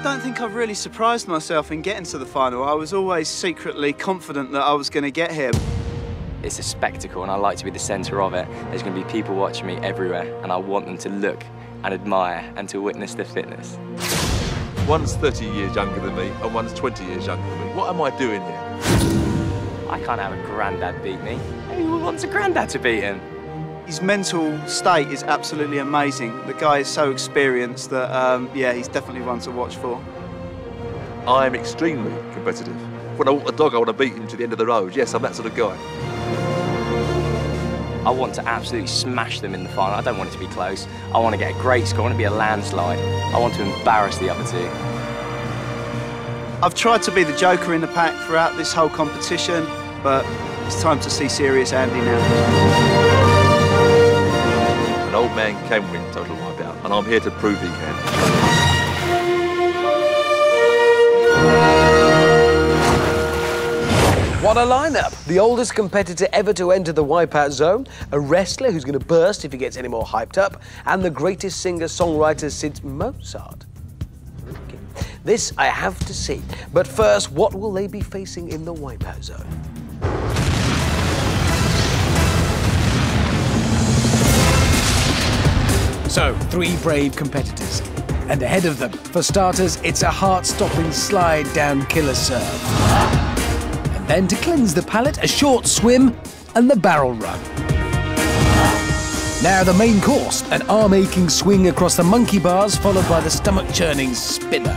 I don't think I've really surprised myself in getting to the final. I was always secretly confident that I was going to get here. It's a spectacle and I like to be the centre of it. There's going to be people watching me everywhere and I want them to look and admire and to witness the fitness. One's thirty years younger than me and one's twenty years younger than me. What am I doing here? I can't have a granddad beat me. Who wants a granddad to beat him? His mental state is absolutely amazing. The guy is so experienced that, um, yeah, he's definitely one to watch for. I'm extremely competitive. When I walk the dog, I want to beat him to the end of the road. Yes, I'm that sort of guy. I want to absolutely smash them in the final. I don't want it to be close. I want to get a great score. I want to be a landslide. I want to embarrass the other two. I've tried to be the joker in the pack throughout this whole competition, but it's time to see serious Andy now. An old man can win Total Wipeout, and I'm here to prove he can. What a lineup! The oldest competitor ever to enter the Wipeout Zone, a wrestler who's going to burst if he gets any more hyped up, and the greatest singer-songwriter since Mozart. Okay. This I have to see. But first, what will they be facing in the Wipeout Zone? So, three brave competitors. And ahead of them, for starters, it's a heart-stopping slide down killer serve. And then to cleanse the palate, a short swim and the barrel run. Now the main course, an arm-aching swing across the monkey bars followed by the stomach-churning spinner.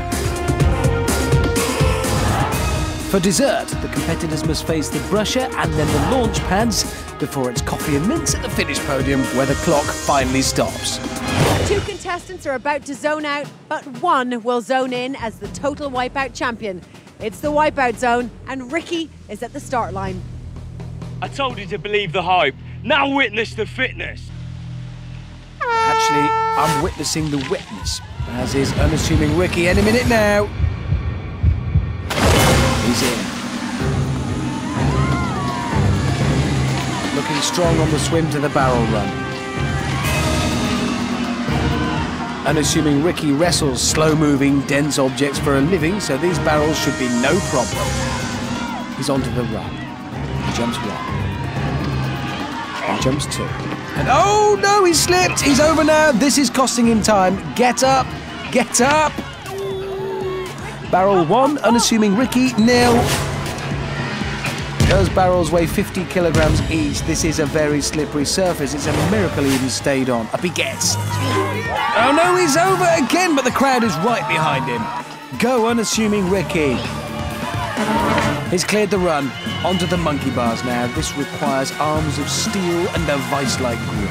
For dessert, the competitors must face the brusher and then the launch pads before it's coffee and mints at the finish podium where the clock finally stops. Two contestants are about to zone out, but one will zone in as the Total Wipeout champion. It's the Wipeout Zone, and Ricky is at the start line. I told you to believe the hype. Now witness the fitness. Actually, I'm witnessing the witness, as is unassuming Ricky any minute now. He's in. Looking strong on the swim to the barrel run. Unassuming Ricky wrestles slow-moving, dense objects for a living, so these barrels should be no problem. He's onto the run. He jumps one. He jumps two. And oh no, he slipped! He's over now. This is costing him time. Get up! Get up! Barrel one, unassuming Ricky, nil. Those barrels weigh fifty kilograms each. This is a very slippery surface. It's a miracle he even stayed on. Up he gets. Oh no, he's over again, but the crowd is right behind him. Go unassuming Ricky. He's cleared the run. Onto the monkey bars now. This requires arms of steel and a vice-like grip.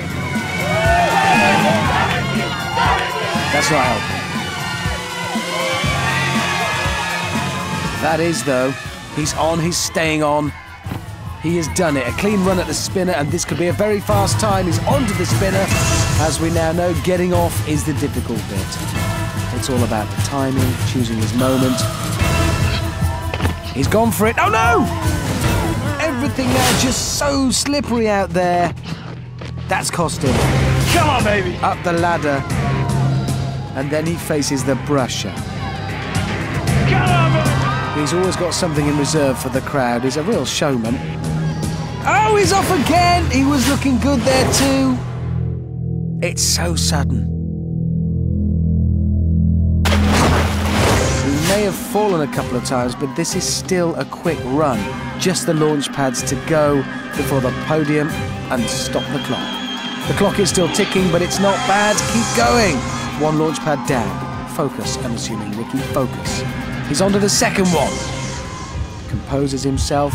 That's not helping. That is, though. He's on, he's staying on. He has done it. A clean run at the spinner, and this could be a very fast time. He's onto the spinner. As we now know, getting off is the difficult bit. It's all about the timing, choosing his moment. He's gone for it. Oh, no! Everything now just so slippery out there. That's cost him. Come on, baby! Up the ladder. And then he faces the brusher. Come on, baby! He's always got something in reserve for the crowd. He's a real showman. Oh, he's off again! He was looking good there, too. It's so sudden. He may have fallen a couple of times, but this is still a quick run. Just the launch pads to go before the podium and stop the clock. The clock is still ticking, but it's not bad. Keep going. One launch pad down. Focus, I'm assuming Ricky, focus. He's onto the second one. Composes himself.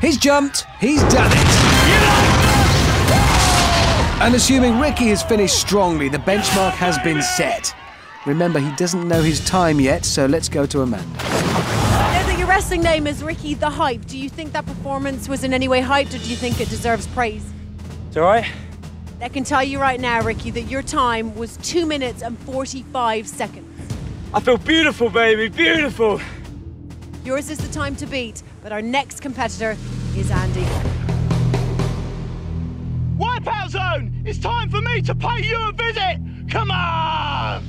He's jumped. He's done it. Unassuming Ricky has finished strongly. The benchmark has been set. Remember, he doesn't know his time yet, so let's go to Amanda. Now that your wrestling name is Ricky the Hype, do you think that performance was in any way hyped, or do you think it deserves praise? It's all right. I can tell you right now, Ricky, that your time was two minutes and forty-five seconds. I feel beautiful, baby, beautiful. Yours is the time to beat, but our next competitor is Andy. Wipeout Zone! It's time for me to pay you a visit! Come on!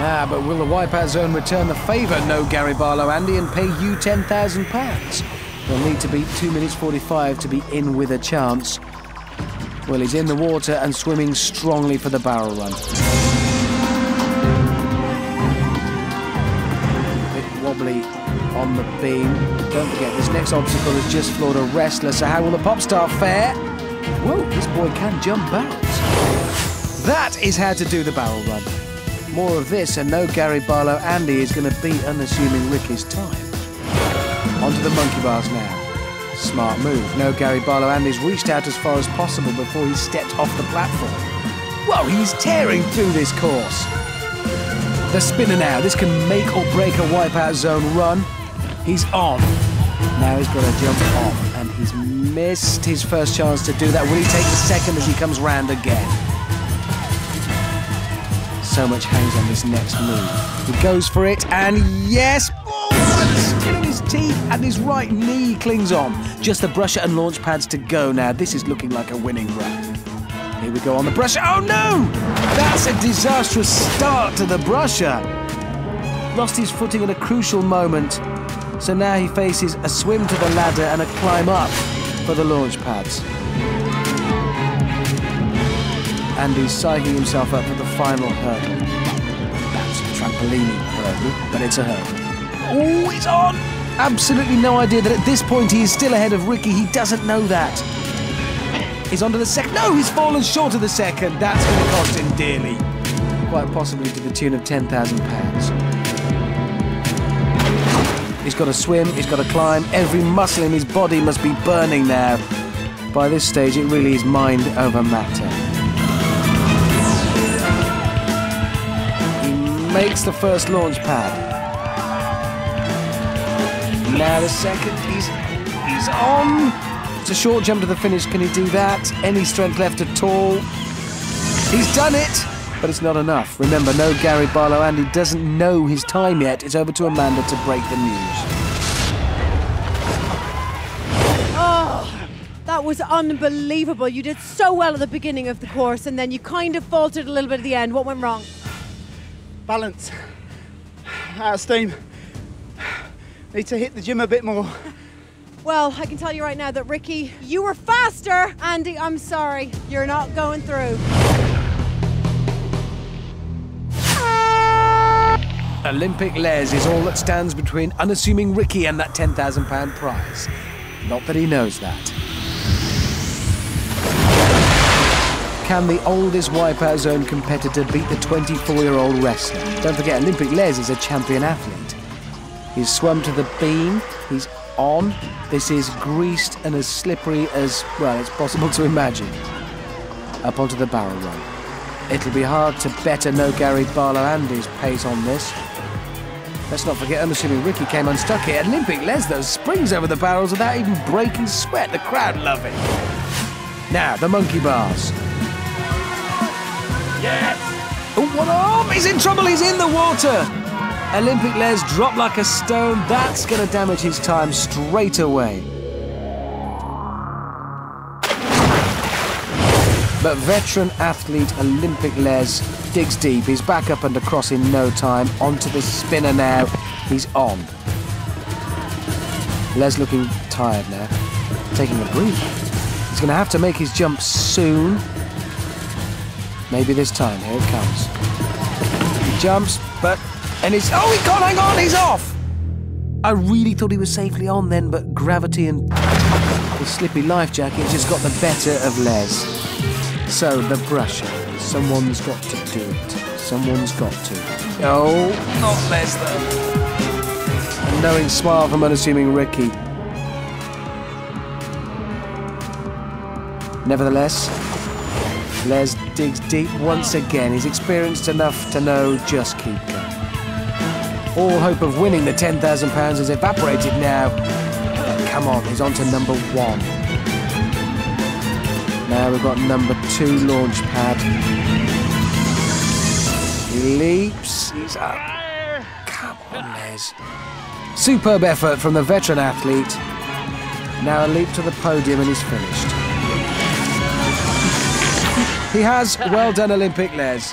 Ah, but will the Wipeout Zone return the favour? No, Gary Barlow, Andy, and pay you ten thousand pounds. You'll need to beat two minutes forty-five to be in with a chance. Well, he's in the water and swimming strongly for the barrel run. A bit wobbly on the beam. Don't forget, this next obstacle has just floored a wrestler, so how will the pop star fare? Whoa, this boy can jump barrels. That is how to do the barrel run. More of this, and no Gary Barlow, Andy is going to beat unassuming Ricky's time. Onto the monkey bars now. Smart move. No Gary Barlow, Andy's reached out as far as possible before he stepped off the platform. Whoa, he's tearing through this course. The spinner now. This can make or break a Wipeout Zone run. He's on. Now he's got to jump off, and he's missed his first chance to do that. Will he take the second as he comes round again? So much hangs on this next move. He goes for it, and yes! Oh, the skin of his teeth, and his right knee clings on. Just the brusher and launch pads to go now. This is looking like a winning run. Here we go on the brusher. Oh, no! That's a disastrous start to the brusher. Lost his footing at a crucial moment. So now he faces a swim to the ladder and a climb up for the launch pads. And he's sizing himself up for the final hurdle. That's a trampoline hurdle, but it's a hurdle. Oh, he's on! Absolutely no idea that at this point he is still ahead of Ricky. He doesn't know that. He's onto the second. No, he's fallen short of the second. That's going to cost him dearly. Quite possibly to the tune of ten thousand pounds. He's got to swim, he's got to climb. Every muscle in his body must be burning now. By this stage, it really is mind over matter. He makes the first launch pad. Now the second, he's, he's on. It's a short jump to the finish. Can he do that? Any strength left at all? He's done it! But it's not enough. Remember, no Gary Barlow. Andy doesn't know his time yet. It's over to Amanda to break the news. Oh, that was unbelievable. You did so well at the beginning of the course, and then you kind of faltered a little bit at the end. What went wrong? Balance. Out of steam. Need to hit the gym a bit more. Well, I can tell you right now that, Ricky, you were faster. Andy, I'm sorry. You're not going through. Olympic Les is all that stands between unassuming Ricky and that ten thousand pound prize. Not that he knows that. Can the oldest Wipeout Zone competitor beat the twenty-four-year-old wrestler? Don't forget, Olympic Les is a champion athlete. He's swum to the beam, he's on. This is greased and as slippery as, well, it's possible to imagine. Up onto the barrel roll. It'll be hard to better no Gary Barlow Andy's pace on this. Let's not forget, I'm assuming Ricky came unstuck here. Olympic Les, though, springs over the barrels without even breaking sweat. The crowd love it. Now, the monkey bars. Yes! Oh, one arm! He's in trouble, he's in the water! Olympic Les dropped like a stone. That's going to damage his time straight away. But veteran athlete Olympic Les digs deep. He's back up and across in no time. Onto the spinner now. He's on. Les looking tired now. Taking a breath. He's going to have to make his jump soon. Maybe this time. Here it comes. He jumps, but... And he's... Oh, he can't hang on! He's off! I really thought he was safely on then, but gravity and his slippy life jacket just got the better of Les. So, the brusher. Someone's got to do it. Someone's got to. Oh, not Les, though. A knowing smile from unassuming Ricky. Nevertheless, Les digs deep once again. He's experienced enough to know just keep going. All hope of winning the ten thousand pounds has evaporated now. But come on, he's on to number one. Now we've got number two launch pad. He leaps, he's up. Come on, Les. Superb effort from the veteran athlete. Now a leap to the podium and he's finished. He has. Well done, Olympic Les.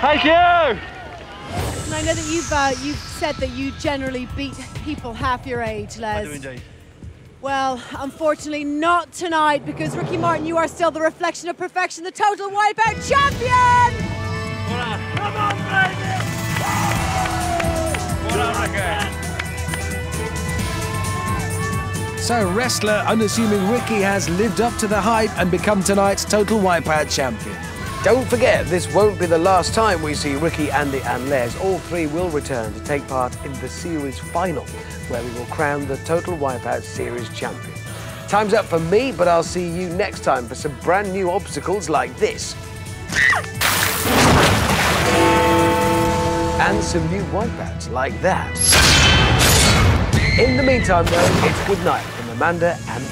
Thank you! And I know that you've, uh, you've said that you generally beat people half your age, Les. I do indeed. Well, unfortunately not tonight, because Ricky Martin, you are still the reflection of perfection, the Total Wipeout champion! Hola. Come on, baby! Hola, Ricky. So wrestler unassuming Ricky has lived up to the hype and become tonight's Total Wipeout champion. Don't forget, this won't be the last time we see Ricky, Andy and Les. All three will return to take part in the series final, where we will crown the Total Wipeout series champion. Time's up for me, but I'll see you next time for some brand new obstacles like this. And some new wipeouts like that. In the meantime, though, it's good night from Amanda and